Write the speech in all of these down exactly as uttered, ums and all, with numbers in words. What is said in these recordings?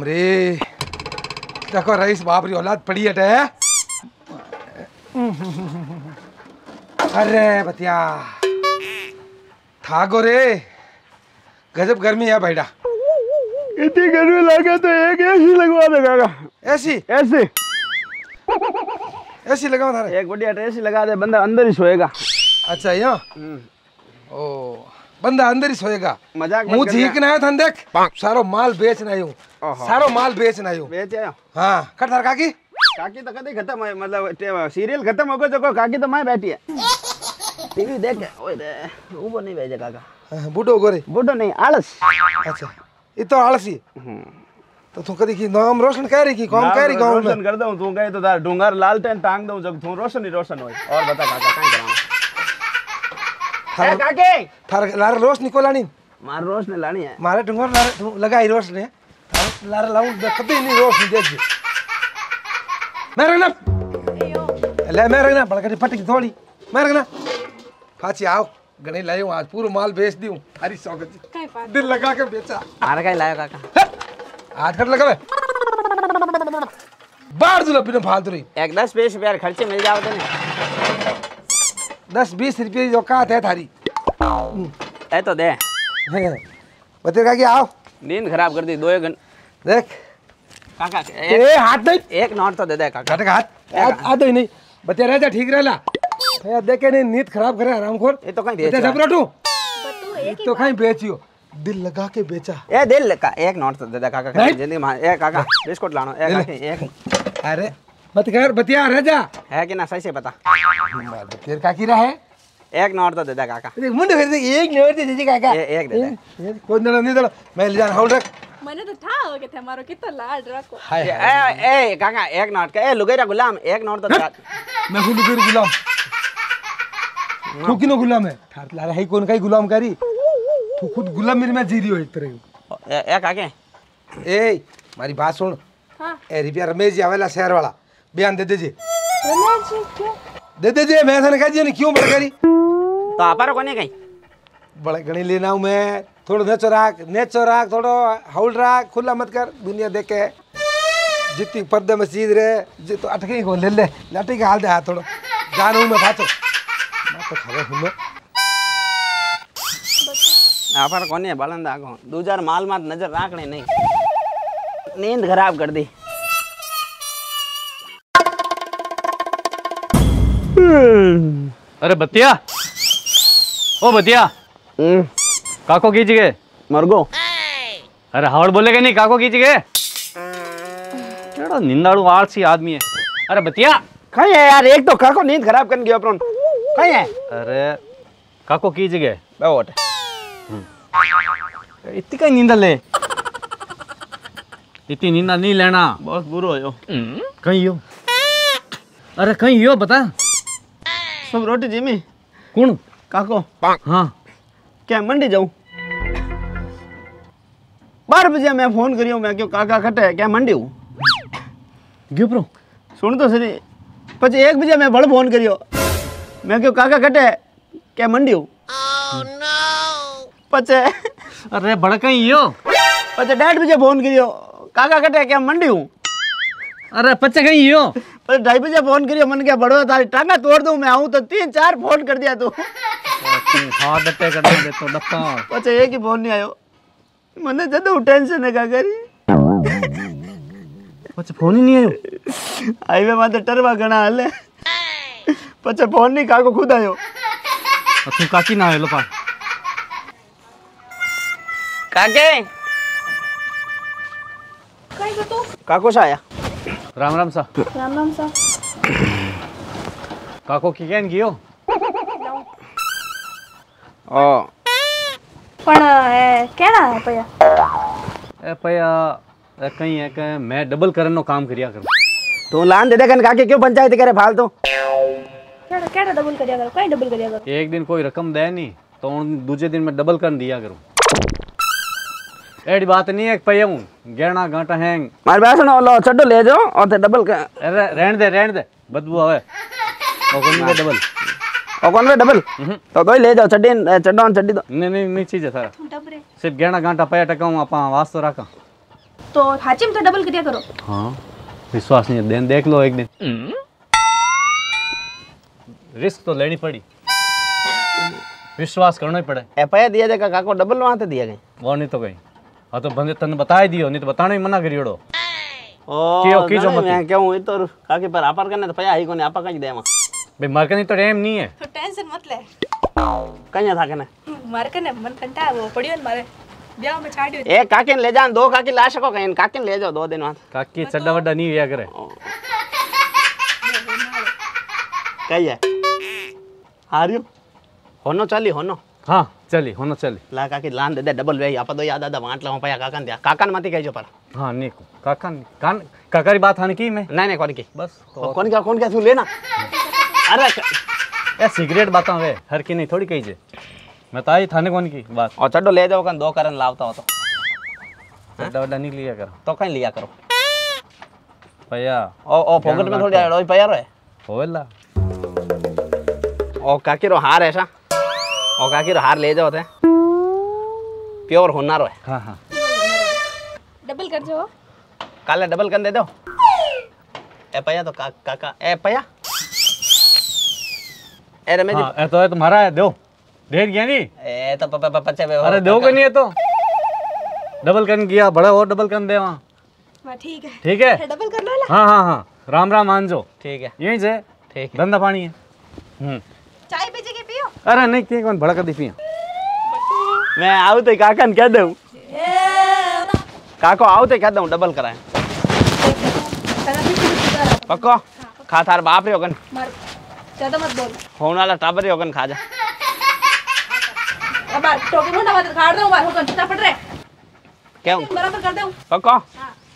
राम रे, देखो रईस बाप री औलाद पड़ी हटे। अरे बतिया थागो रे, गजब गर्मी है भाईडा। इतनी गर्मी लगे तो एक एसी लगवा देगा। एसी एसी एसी लगा था एक बढ़िया एसी लगा दे, बंदा अंदर ही सोएगा। अच्छा यो ओ बंदा अंदर ही सोएगा। मजाक मत कर, झीकना है थन देख, सारो माल बेचना है, सारो माल बेचना है। बेच आयो हां कर थार काकी, काकी तो कदे खत्म है, मतलब सीरियल खत्म हो गयो तो काकी तो माय बैठी है टीवी देख। ओए रे ऊबो नहीं भेजे काका, बूढ़ो गोरे बूढ़ो नहीं आलस। अच्छा ये तो आलसी तो तू कदी की नाम रोशन कह रही की काम कह रही गांव में रोशन कर दूं तू कहे तो तार डूंगर लालटेन टांग दूं जब तू रोशन ही रोशन होए। और बता काका काय कराऊं थार काके, थार लार रोशनी को लानी, मार रोशनी लानी है मारे डंगर लार लगाई रोशनी थार लार लाऊं दे कभी नहीं रोशनी दे जी। मेरे ना ले मेरे ना बड़कड़ी पटकी थोड़ी मेरे ना फाची आओ गणे लायो, आज पूरा माल बेच दियो थारी सौगत जी दिल लगा के बेचा। मारे काई लायो काका आज कर लगावे बाहर जुल बिना फालतू रही एक दस बीस रुपया खर्चे मिल जाओ तने दस बीस रुपये जो कात है थारी ए तो दे बते काकी आओ नींद खराब कर दी दो एक घंटे देख काका ए हाथ दे एक नोट तो दे दे काका काटे हाथ आ दो नहीं बते रह जा ठीक रहला ए देखे नहीं नींद खराब करे हरामखोर ए तो कहीं बेच बते सबराटू बतू एक तो कहीं बेचियो दिल लगा के बेचा ए दिल लगा एक नोट तो दे दे काका जिंदगी में ए काका बिस्कुट लानो ए काकी एक अरे मत कर बतिया रह जा है कि ना सही से बता तेरे काकी रहा है एक नोट तो दे दे काका देख मुंड फिर देख एक नोट दे दे काका ए एक दे दे कोई नल नहीं दे मैं ले जान होल्ड रख मैंने तो था हो गए थे मारो कितना लाड रखो ए ए काका एक नोट का ए लुगेरा गुलाम एक नोट तो मैं हूं लुगेरा गुलाम तू किनो गुलाम है थार ला रही कौन काई गुलाम करी तू खुद गुलाम मेरे में जी रही हो एक तरह ए काके ए मारी बात सुन हां ए रिपिया रमेश जी आवेला शहर वाला बयान दे दीजिए दे दीजिए मैं थाने कह दिया नहीं क्यों बड़करी तो आपारो कोने कहीं बड़े गणी लेना हूं मैं थोड़ा नेचो राख नेचो राख थोड़ो हाउल राख खुला मत कर दुनिया देखे जितनी पर्दे मस्जिद रे जे तो अटके को ले ले लाठी के हाल दे हाथ थोड़ो जानू मैं फाचो मैं तो खबर हुलो आपारो कोने बालन दागो दूजार माल मत नजर राखने नहीं नींद खराब कर दी। अरे बतिया ओ बतिया काको की जगह मरगो अरे हावड़ बोलेगा नहीं काको की जगह निंदाड़ू आलसी आदमी है। अरे बतिया कहीं है यार एक तो काको नींद खराब करने गया अपन कहीं है अरे काको की जगह बैठ इतनी कहीं नींद ले इतनी नींद नहीं लेना बहुत बुरो हो कहीं हो अरे कहीं हो बता सब रोटी जिमी कौन काको हाँ क्या मंडी जाऊं बारह बजे मैं फोन करियो मैं क्यों काका खटे क्या मंडी हूँ क्यों प्रो सुन तो सही पचे एक बजे मैं बड़ फोन करियो मैं क्यों काका खटे क्या मंडी हूँ oh, no. पचे अरे बड़ कहीं हो पचे डेढ़ बजे फोन करियो काका खटे क्या मंडी हूँ अरे पचे कहीं हो ढाई बजे फोन करियो मन क्या बड़ो तारी टांगा तोड़ दूं मैं आऊं तो तीन चार फोन कर दिया तू हाथ डटे कर दे तो डप्पा अच्छा एक ही फोन नहीं आयो मने जदो टेंशन है का करी अच्छा फोन ही नहीं आयो हाईवे माते टरवा घणा हले पछे फोन नहीं काको खुद आयो तू काकी ना आयो पा काके काय तो तू काको सा आया राम राम सा राम राम सा काको की केन गियो ओ पण है केड़ा है पया ए पया कहीं है के मैं डबल करन नो काम करिया कर तो लान दे दे कन काके क्यों पंचायत करे फालतू केड़ा केड़ा डबल करिया कर काई डबल करिया कर एक दिन कोई रकम दे नहीं तो दूसरे दिन मैं डबल करन दिया करूं एड़ी बात नहीं है पया हूं गेणा गांटा हैंग मार बैस ना लो चड्डो ले जाओ और ते डबल कर अरे रहन दे रहन दे बदबू आवे ओ कोन में डबल ओ कोन में डबल तो दोई ले जाओ चड्डी चड्डो चड्डी नहीं नहीं नहीं चीज है सारा तुम डबरे सिर्फ गेणा गांटा पया टकाऊं अपन वास्तो रखा तो हाची में तो डबल कर दिया करो। हाँ विश्वास नहीं है, देख लो एक दिन। रिस्क तो लेनी पड़ी, विश्वास करना ही पड़े। एफआईआर दिया जाएगा काको, डबल वहां तो दिया गई वो नहीं तो गई। हाँ तो बंदे तने बता दियो, नहीं तो बताना ही मना करियोड़ो। ओ क्यों की जो मत मैं कहूं ई तो काके पर आपार करने तो पया ही कोनी, आपा काई देवा भाई मारकनी तो टाइम नहीं है। तो टेंशन मत ले, कन्या था कने मारकने मन कंटा वो पड़ियो न मारे ब्याह में छाड़ियो। ए काके ने ले जान दो, काकी लाश को कहीं काके ने ले जाओ दो दिन वहां। काकी चड्डा वड्डा नहीं हुआ करे कई है हारियो होनो चली होनो। हां चली होनो चली ला काकी लान दे दे डबल वे आपा दो याद आदा वांट लाओ पया काकन दिया काकन माती कहियो पर। हां ने काकन कान काकारी बात हाने की मैं नहीं नहीं कोनी की बस तो कोनी का कोन के तू लेना। अरे ए सिगरेट बाता वे हर की नहीं थोड़ी कही जे मैं ताई थाने कोनी की बात। और चड्डो ले जाओ कन दो करन लावता हो तो चड्डा वड्डा नहीं लिया करो तो कहीं लिया करो पया। ओ ओ पॉकेट में थोड़ी आड़ो पया रे होवेला। ओ काकी रो हार ऐसा, ओ काकी रो हार ले जाओ थे प्योर होना रो। हां हां डबल कर जो काले डबल कर दे दो। ए पया तो का, काका ए पया ए रे मैं हां ए तो तुम्हारा है दो देर गया नहीं ए तो प प पचे। अरे दो के नहीं है तो डबल कर गया बड़ा और डबल कर दे वहां। हां ठीक है ठीक है डबल कर लो। हां हां हां राम राम मान जो ठीक है यही से ठीक है धंधा पानी है। चाय भेजे के पियो। अरे नहीं के कौन भड़का दी पियो मैं आऊ तो काका ने कह दूं काको आऊ तो कह दूं डबल कराए पक्को खा थार बाप रे होगन मार ज्यादा मत बोल फोन वाला टाबर रे होगन खा जा। अब टोपी मुंडा मत काट दूं बार होगन फटाफट रे क्यों बराबर कर दूं पक्को।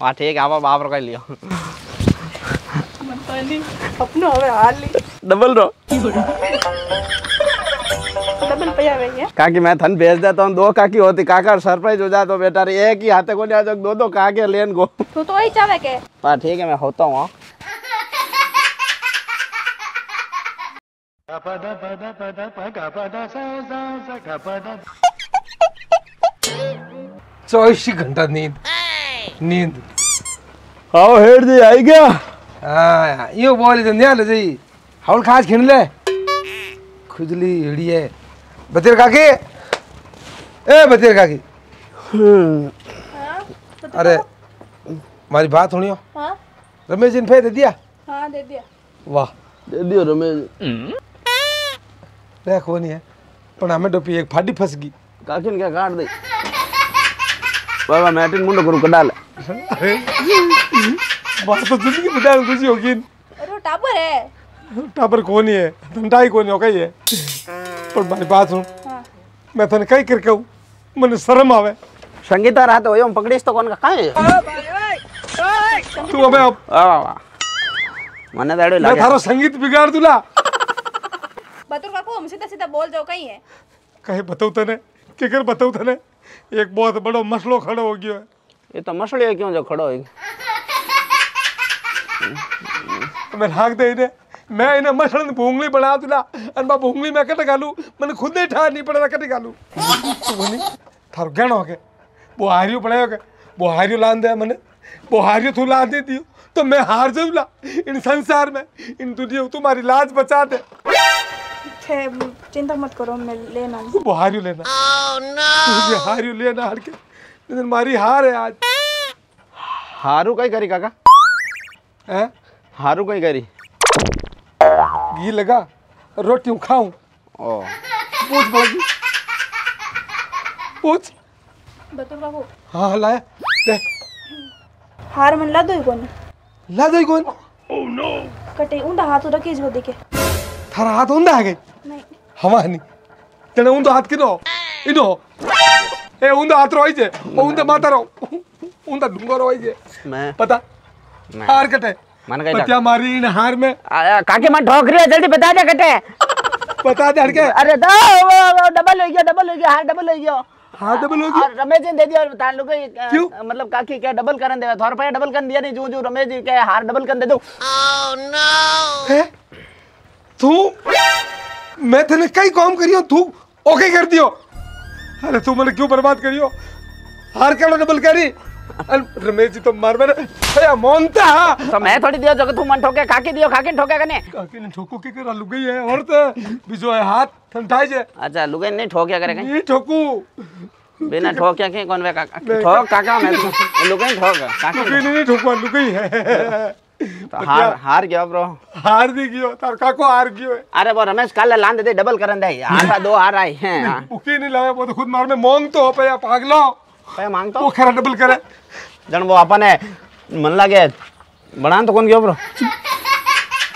हां ठीक है आवा बाप रे कर लियो मन पानी अपनो हवे हाल ली डबल रो डबल पया वे है काकी मैं थन भेज देता हूं दो काकी होती काका सरप्राइज हो जा तो बेटा रे एक ही हाथे को जा दो दो काके लेन गो तू तो ही चावे के हां ठीक है मैं होता हूं। गपदा पदा पदा पगा पदा सा सा सा गपदा चौबीस घंटा नींद नींद। आओ हेड जी आई गया। हां यो बोल दे न्याल जी और खास खिन ले खुजली हिड़ी है बतेर काकी ए बतेर काकी। हां अरे मारी बात सुनियो। हां रमेश जी ने फेर दे दिया। हां दे दिया वाह दे दियो रमेश देखो नहीं है पण हमें डोपी एक फाड़ी फस गई काकी ने क्या काट दे बाबा मैं टिन मुंडो करू कडाल बात तो जिंदगी बदल खुशी होगी। अरे टाबर है टापर कोन है धंधाई कोन हो कई है पर मारी बात हूं। हां मैं थने कई कर कहूं मने शर्म आवे संगीता रात होयो पकड़ीस तो कोन का काए। ओ भाई ओए तू अबे वाह वाह मने दाड़ो लागे मैं थारो संगीत बिगाड़ दूला बतूर काको हम सीधा सीधा बोल जाओ कई है कहे बताऊ तने के कर बताऊ तने एक बहुत बड़ो मसलो खड़ो हो गयो है। ये तो मसलो क्यों जो खड़ो है मैं हाक दे दे मैं इने मसलन भूंगली बना दूला अन बा भूंगली में कट गालू मन खुद ही ठार नहीं पड़े कट गालू बोनी थार गण होके वो हारियो पड़े होके वो हारियो लान दे मने वो हारियो तू ला दे दियो तो मैं हार जाऊला इन संसार में इन दुनिया तुम्हारी लाज बचा दे थे चिंता मत करो मैं लेना वो हारियो लेना। ओह नो तुझे हारियो लेना हार के लेकिन मारी हार है आज। हारू कई करी काका हैं हारू कई करी घी लगा रोटी खाऊं ओ पूछ बाकी पूछ बतूर काको। हां लाए दे हार मन ला दोई कोन ला दोई कोन ओ नो कटे उंडा हाथ रखे जो देखे थारा हाथ उंडा है नहीं हवा नहीं तने उंडा हाथ किनो इनो ए उंडा हाथ रोई जे ओ उंडा माता रो उंडा ढुंगो रोई जे मैं पता हार कटे मन गई पत्या मारी इन हार में आ, काके मां ठोक रही है जल्दी बता दे कटे बता दे हटके। अरे दो डबल हो गया डबल हो गया हार डबल हो गया हां डबल हो गया रमेश जी ने दे दिया और बता लो के मतलब काकी क्या डबल करन देवा थोर पे डबल कर दिया नहीं जो जो रमेश जी के हार डबल कर दे दो। ओह नो तू मैं तने कई काम करियो तू ओके कर दियो। अरे तू मने क्यों बर्बाद करियो हार के डबल करी रमेश जी तो मार मार भैया मोनता तो मैं थोड़ी दियो जगह तू मन ठोके काकी दियो काकी ने ठोके कने काकी ने ठोको के कर लुगई है और तो बिजो है हाथ ठंठाई जे अच्छा लुगई नहीं ठोके करे कहीं ये ठोकू बिना ठोके के कोन वे काका ठोक काका मैं लुगई ठोक काकी नहीं ठोकवा लुगई है तो हार हार गया ब्रो हार दी गयो तार काको हार गयो अरे वो रमेश काले लांद दे डबल करन दे आधा दो हार आई है उकी नहीं लावे वो तो खुद मार में मोंग तो हो भैया पागलो भैया मांग तो वो खरा डबल करे जन वो अपन है मन लागे बनान तो कौन गयो ब्रो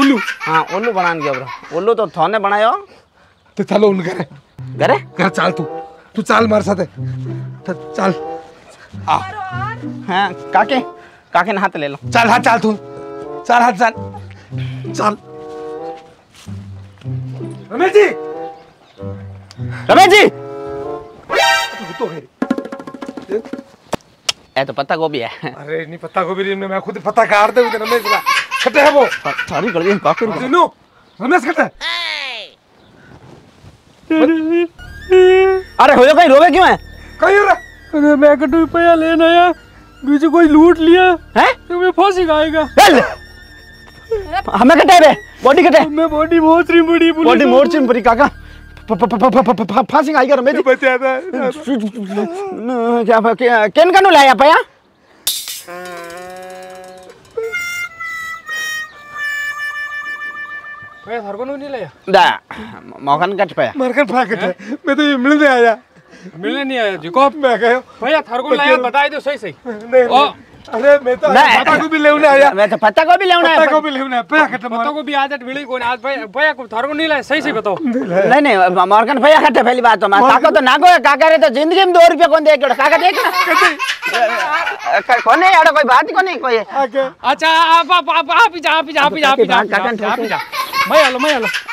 उल्लू हां उल्लू बनान गयो ब्रो उल्लू तो थाने बनायो तो चलो उन करे करे कर चल तू तू चल मार साथे तो चल आ हां काके काके ने हाथ ले लो चल हां चल तू चल हाथ चल चल रमेश जी रमेश जी तो है ए तो पत्ता गोभी है अरे नहीं पत्ता गोभी में मैं खुद पत्ता काट दे उधर रमेश का कटे है वो सारी कर दी काफी सुनो रमेश कटे अरे होयो कहीं रोवे क्यों है कहीं रे अरे मैं कटू पैसा लेने आया बीजू कोई लूट लिया हैं तो मैं फांसी खाएगा चल हमें कटे रे बॉडी कटे मैं बॉडी बहुत रिमड़ी बॉडी मोर चिमपरी काका फांसी खाएगा रे मैं बचा था क्या क्या केन कानो लाया पया मैं घर को नहीं लाया दा मौखन कट पया मरकर फाक कटे मैं तो ये मिलने आया मिलने नहीं आया जिको मैं गयो भैया थार को लाया बताई दो सही सही नहीं ओ अरे मैं तो पत्ता को भी लेने आया मैं तो पत्ता को भी लेने आया पत्ता को भी लेने आया पत्ता को भी आज मिली कोई आज भैया भैया को थार को नहीं लाया सही सही बताओ नहीं नहीं मॉर्गन भैया हटे पहली बात तो मैं काका तो ना गो काका रे तो जिंदगी में दो रुपया कौन देके काका देख कौन है यार कोई बात ही कोई नहीं कोई अच्छा आप आप आप आप जा आप जा आप जा आप जा मैं आलो मैं आलो